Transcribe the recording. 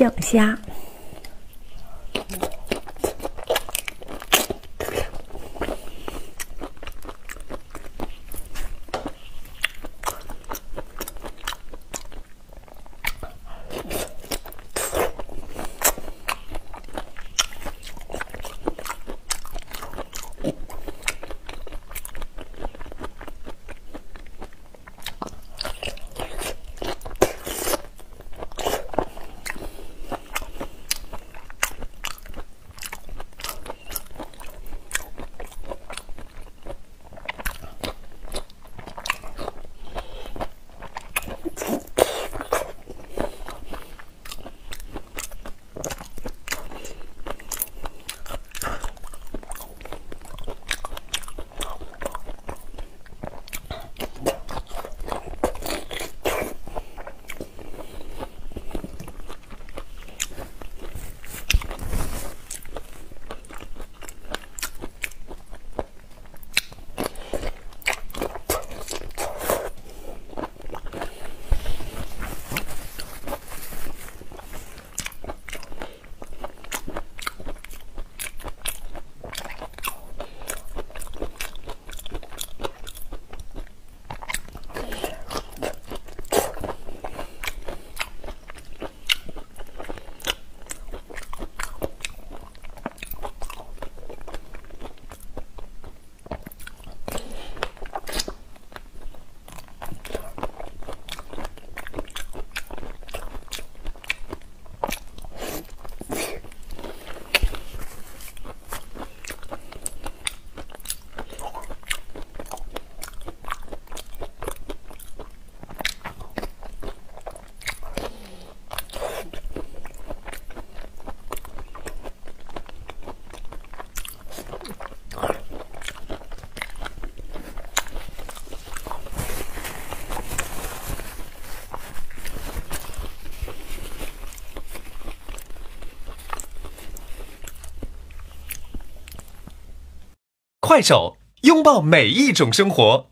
酱虾。 快手，拥抱每一种生活。